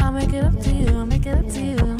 I'll make it up to you, I'll make it up to you.